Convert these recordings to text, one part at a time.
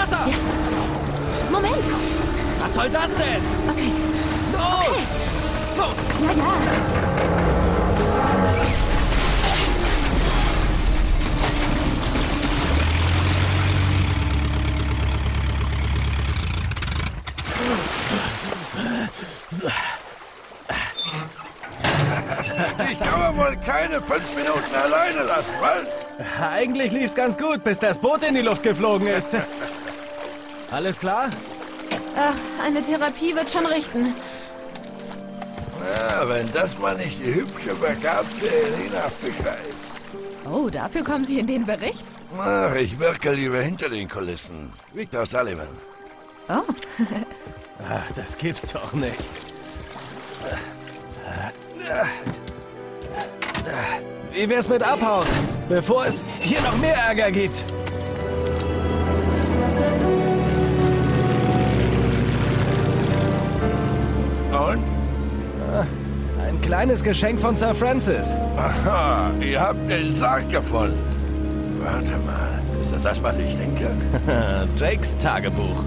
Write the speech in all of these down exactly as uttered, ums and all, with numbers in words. Wasser! Yes. Moment! Was soll das denn? Okay. Los! Okay. Los! Ja, ja. Ich kann mir wohl keine fünf Minuten alleine lassen, was? Eigentlich lief's ganz gut, bis das Boot in die Luft geflogen ist. Alles klar? Ach, eine Therapie wird schon richten. Na, wenn das mal nicht die hübsche, begabte Elena Fischer ist. Oh, dafür kommen Sie in den Bericht? Ach, ich wirke lieber hinter den Kulissen. Victor Sullivan. Oh. Ach, das gibt's doch nicht. Wie wär's mit abhauen, bevor es hier noch mehr Ärger gibt? Und? Ein kleines Geschenk von Sir Francis. Aha, ihr habt den Sarg gefunden. Warte mal, ist das das, was ich denke? Drakes Tagebuch.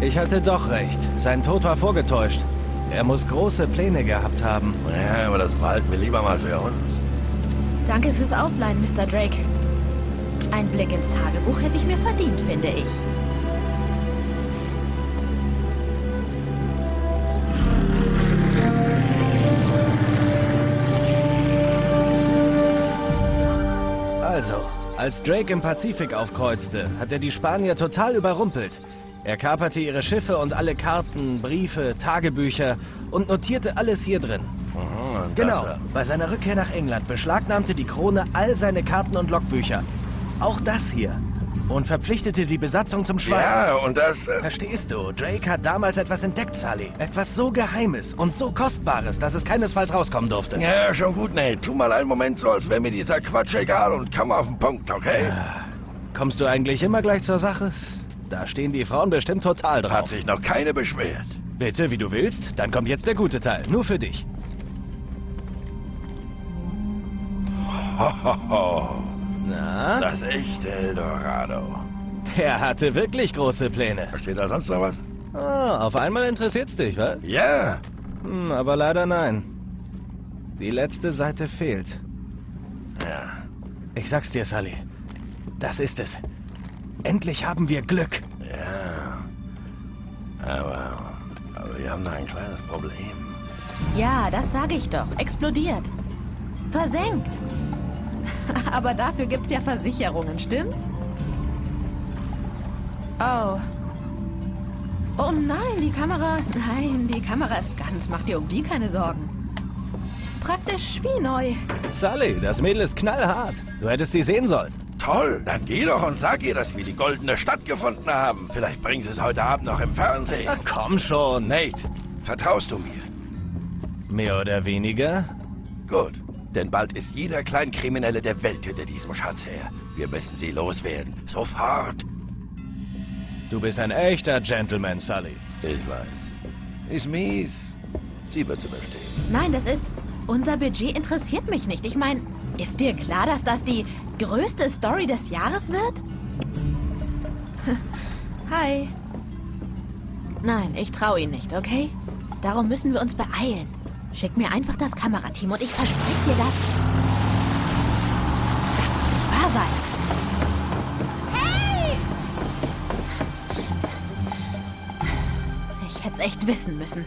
Ich hatte doch recht. Sein Tod war vorgetäuscht. Er muss große Pläne gehabt haben. Ja, aber das behalten wir lieber mal für uns. Danke fürs Ausleihen, Mister Drake. Ein Blick ins Tagebuch hätte ich mir verdient, finde ich. Also, als Drake im Pazifik aufkreuzte, hat er die Spanier total überrumpelt. Er kaperte ihre Schiffe und alle Karten, Briefe, Tagebücher und notierte alles hier drin. Mhm, genau, bei seiner Rückkehr nach England beschlagnahmte die Krone all seine Karten und Logbücher. Auch das hier. Und verpflichtete die Besatzung zum Schweigen. Ja, und das... Äh Verstehst du, Drake hat damals etwas entdeckt, Sully. Etwas so Geheimes und so Kostbares, dass es keinesfalls rauskommen durfte. Ja, schon gut, nee. Tu mal einen Moment so, als wäre mir dieser Quatsch egal und komm auf den Punkt, okay? Kommst du eigentlich immer gleich zur Sache? Da stehen die Frauen bestimmt total drauf. Hat sich noch keine beschwert. Bitte, wie du willst. Dann kommt jetzt der gute Teil. Nur für dich. Ho, ho, ho. Na? Das echte Eldorado. Der hatte wirklich große Pläne. Steht da sonst noch was? Ah, auf einmal interessiert's dich, was? Ja. Hm, aber leider nein. Die letzte Seite fehlt. Ja. Ich sag's dir, Sully. Das ist es. Endlich haben wir Glück. Ja, aber, aber wir haben da ein kleines Problem. Ja, das sage ich doch. Explodiert. Versenkt. Aber dafür gibt's ja Versicherungen, stimmt's? Oh. Oh nein, die Kamera... Nein, die Kamera ist ganz. Mach dir um die keine Sorgen. Praktisch wie neu. Sully, das Mädel ist knallhart. Du hättest sie sehen sollen. Toll, dann geh doch und sag ihr, dass wir die goldene Stadt gefunden haben. Vielleicht bringen sie es heute Abend noch im Fernsehen. Ach, komm schon. Nate, vertraust du mir? Mehr oder weniger? Gut, denn bald ist jeder Kleinkriminelle der Welt hinter diesem Schatz her. Wir müssen sie loswerden. Sofort. Du bist ein echter Gentleman, Sully. Ich weiß. Ist mies. Sie wird zu bestehen. Nein, das ist... Unser Budget interessiert mich nicht. Ich meine... Ist dir klar, dass das die größte Story des Jahres wird? Hi. Nein, ich traue ihn nicht, okay? Darum müssen wir uns beeilen. Schick mir einfach das Kamerateam und ich verspreche dir das. Das darf doch nicht wahr sein. Hey! Ich hätte es echt wissen müssen.